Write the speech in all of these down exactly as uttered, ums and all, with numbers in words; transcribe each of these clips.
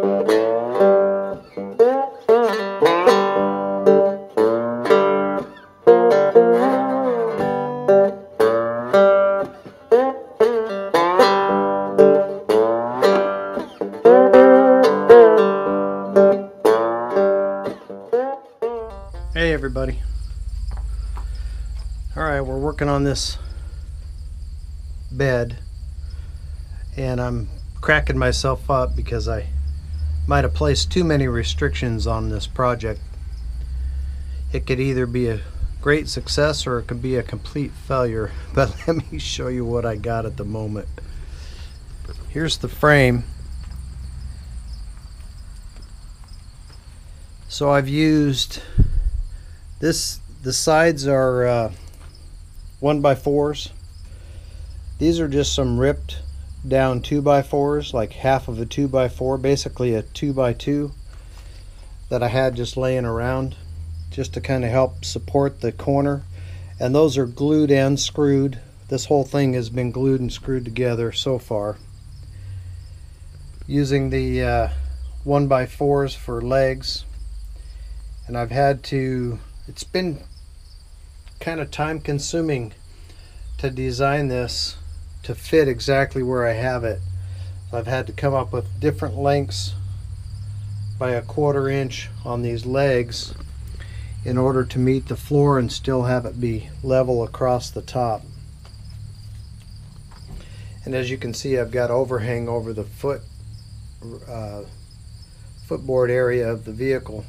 Hey everybody. Alright, we're working on this bed and I'm cracking myself up because I might have placed too many restrictions on this project. It could either be a great success or it could be a complete failure, but let me show you what I got at the moment. Here's the frame. So I've used this, the sides are uh, one by fours. These are just some ripped down two by fours, like half of a two by four, basically a two by two that I had just laying around, just to kind of help support the corner. And those are glued and screwed. This whole thing has been glued and screwed together so far. Using the uh, one by fours for legs, and I've had to. It's been kind of time consuming to design this to fit exactly where I have it. So I've had to come up with different lengths by a quarter inch on these legs in order to meet the floor and still have it be level across the top. And as you can see, I've got overhang over the foot uh, footboard area of the vehicle.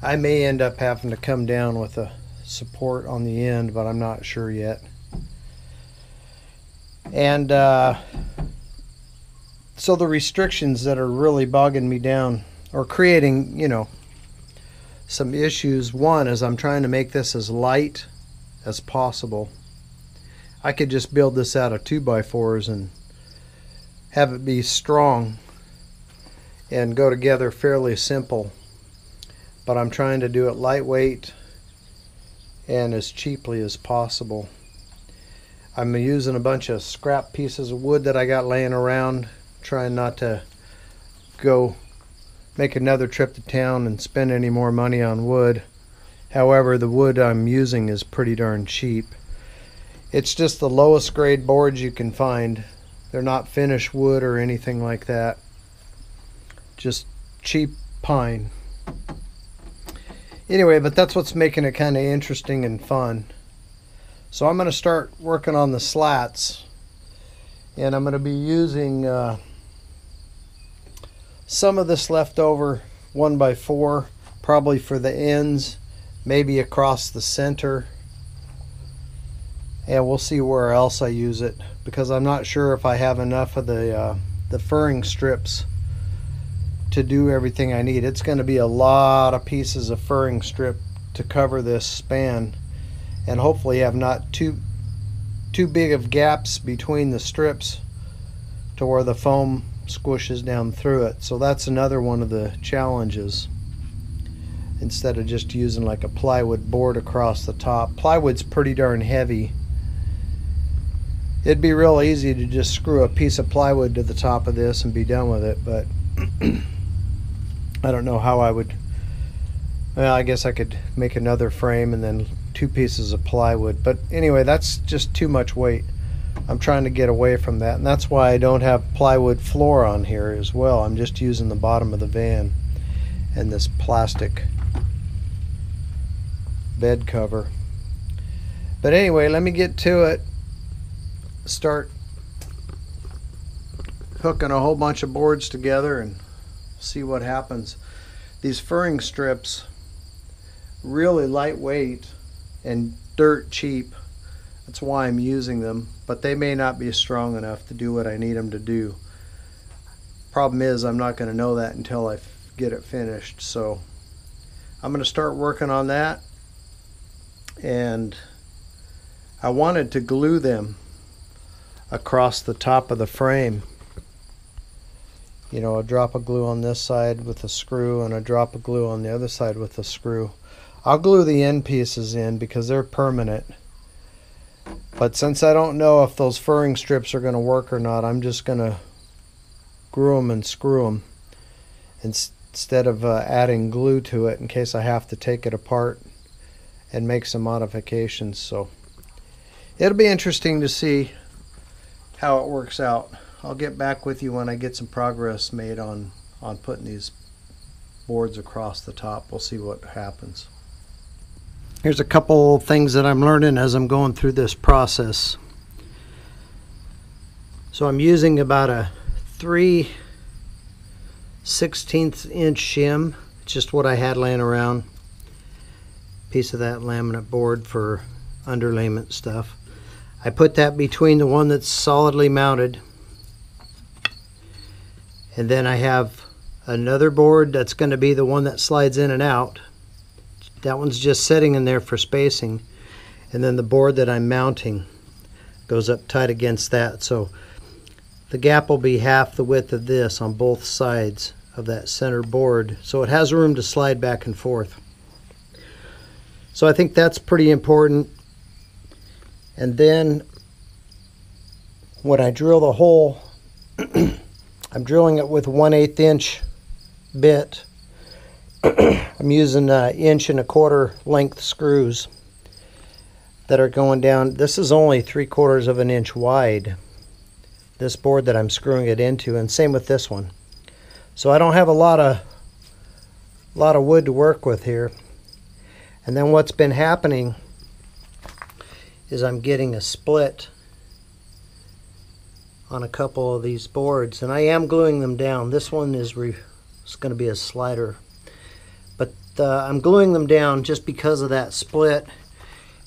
I may end up having to come down with a support on the end, but I'm not sure yet. And uh, so the restrictions that are really bogging me down or creating, you know, some issues. One is I'm trying to make this as light as possible. I could just build this out of two by fours and have it be strong and go together fairly simple. But I'm trying to do it lightweight and as cheaply as possible. I'm using a bunch of scrap pieces of wood that I got laying around, trying not to go make another trip to town and spend any more money on wood. However, the wood I'm using is pretty darn cheap. It's just the lowest grade boards you can find. They're not finished wood or anything like that. Just cheap pine. Anyway, but that's what's making it kind of interesting and fun. So I'm going to start working on the slats, and I'm going to be using uh, some of this leftover one by four, probably for the ends, maybe across the center, and we'll see where else I use it because I'm not sure if I have enough of the uh, the furring strips to do everything I need. It's going to be a lot of pieces of furring strip to cover this span, and hopefully have not too too big of gaps between the strips to where the foam squishes down through it. So that's another one of the challenges, instead of just using like a plywood board across the top. Plywood's pretty darn heavy. It'd be real easy to just screw a piece of plywood to the top of this and be done with it, but I don't know how I would. Well, I guess I could make another frame and then two pieces of plywood, but anyway, that's just too much weight. I'm trying to get away from that, and that's why I don't have plywood floor on here as well. I'm just using the bottom of the van and this plastic bed cover. But anyway, let me get to it. Start hooking a whole bunch of boards together and see what happens. These furring strips, really lightweight and dirt cheap. That's why I'm using them, but they may not be strong enough to do what I need them to do. Problem is, I'm not going to know that until I get it finished. So I'm going to start working on that, and I wanted to glue them across the top of the frame. You know, a drop of glue on this side with a screw and a drop of glue on the other side with a screw. I'll glue the end pieces in because they're permanent. But since I don't know if those furring strips are going to work or not, I'm just going to glue them and screw them. instead of uh, adding glue to it in case I have to take it apart and make some modifications. So it'll be interesting to see how it works out. I'll get back with you when I get some progress made on on putting these boards across the top. We'll see what happens. Here's a couple things that I'm learning as I'm going through this process. So I'm using about a three sixteenths inch shim. It's just what I had laying around. Piece of that laminate board for underlayment stuff. I put that between the one that's solidly mounted, and then I have another board that's going to be the one that slides in and out. That one's just sitting in there for spacing, and then the board that I'm mounting goes up tight against that, so the gap will be half the width of this on both sides of that center board, so it has room to slide back and forth. So I think that's pretty important. And then when I drill the hole, I'm drilling it with one eighth inch bit. I'm using uh, inch and a quarter length screws that are going down. This is only three quarters of an inch wide, this board that I'm screwing it into, and same with this one. So I don't have a lot of lot of wood to work with here. And then what's been happening is I'm getting a split on a couple of these boards, and I am gluing them down. This one is re it's going to be a slider, but uh, I'm gluing them down just because of that split.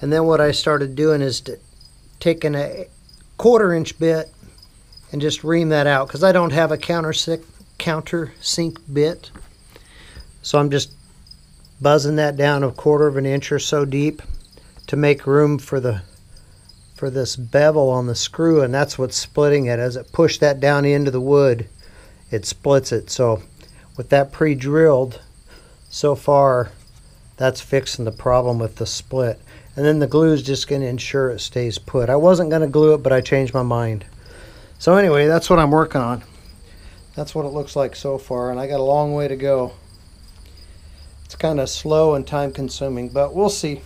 And then what I started doing is to taking a quarter inch bit and just ream that out, because I don't have a countersink countersink bit, so I'm just buzzing that down a quarter of an inch or so deep to make room for the for this bevel on the screw. And that's what's splitting it. As it pushed that down into the wood, it splits it. So with that pre-drilled, so far that's fixing the problem with the split. And then the glue is just going to ensure it stays put. I wasn't going to glue it, but I changed my mind. So anyway, that's what I'm working on. That's what it looks like so far, and I got a long way to go. It's kind of slow and time consuming, but we'll see.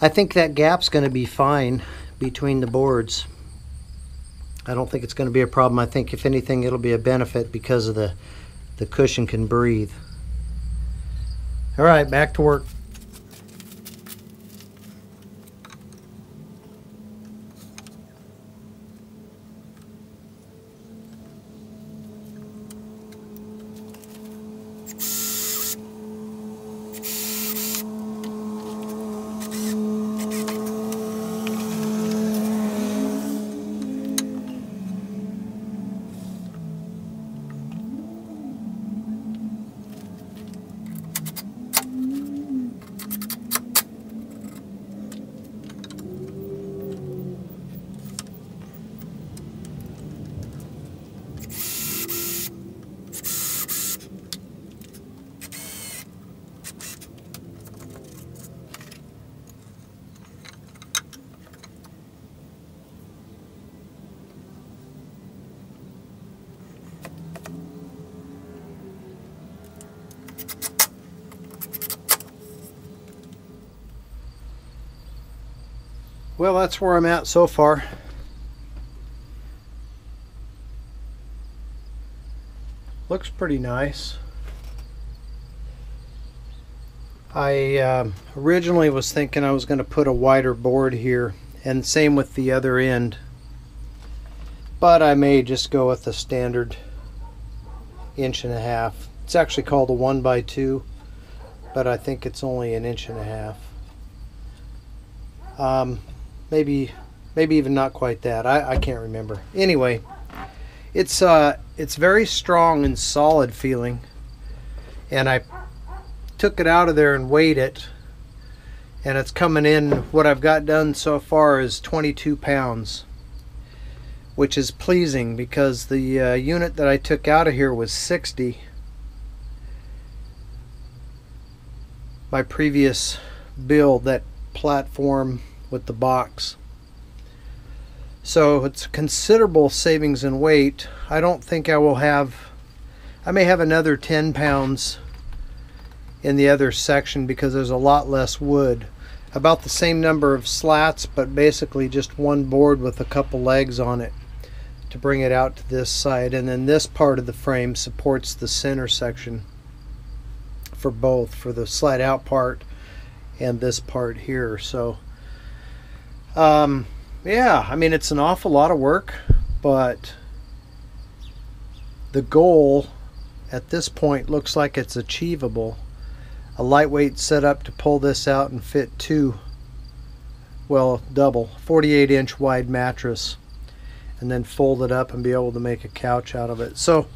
I think that gap's going to be fine between the boards. I don't think it's going to be a problem. I think if anything, it'll be a benefit because of the the cushion can breathe. All right, back to work. Well, that's where I'm at so far. Looks pretty nice. I uh, originally was thinking I was going to put a wider board here, and same with the other end, but I may just go with the standard inch and a half. It's actually called a one by two, but I think it's only an inch and a half. Um, Maybe, maybe even not quite that. I, I can't remember. Anyway, it's uh, it's very strong and solid feeling. And I took it out of there and weighed it, and it's coming in. What I've got done so far is twenty-two pounds, which is pleasing because the uh, unit that I took out of here was sixty. My previous build, that platform with the box. So it's considerable savings in weight. I don't think I will have, I I may have another ten pounds in the other section because there's a lot less wood. About the same number of slats, but basically just one board with a couple legs on it to bring it out to this side. And then this part of the frame supports the center section for both, for the slide out part and this part here. So um, yeah, I mean, it's an awful lot of work, but the goal at this point looks like it's achievable. A lightweight setup to pull this out and fit two, well, double forty-eight inch wide mattress, and then fold it up and be able to make a couch out of it. So,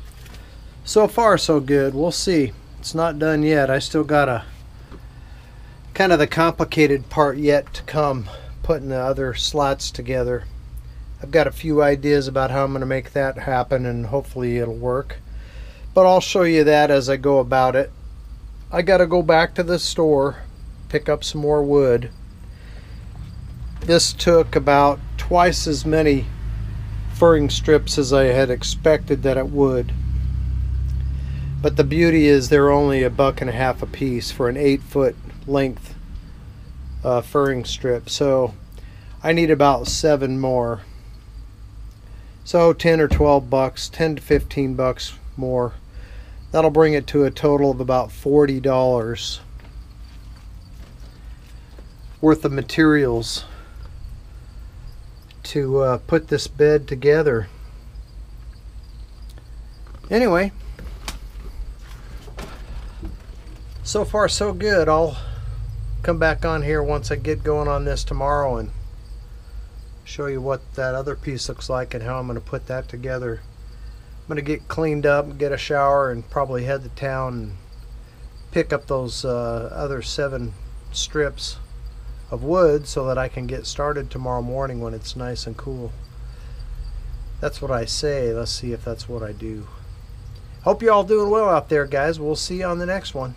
so far so good. We'll see. It's not done yet. I still got a kind of the complicated part yet to come, putting the other slots together. I've got a few ideas about how I'm going to make that happen, and hopefully it'll work. But I'll show you that as I go about it. I got to go back to the store, pick up some more wood. This took about twice as many furring strips as I had expected that it would. But the beauty is they're only a buck and a half a piece for an eight foot length uh, furring strip. So I need about seven more. So ten or twelve bucks, ten to fifteen bucks more. That'll bring it to a total of about forty dollars worth of materials to uh, put this bed together. Anyway, so far so good. I'll come back on here once I get going on this tomorrow and show you what that other piece looks like and how I'm going to put that together. I'm going to get cleaned up, get a shower, and probably head to town and pick up those uh, other seven strips of wood so that I can get started tomorrow morning when it's nice and cool. That's what I say. Let's see if that's what I do. Hope you're all doing well out there, guys. We'll see you on the next one.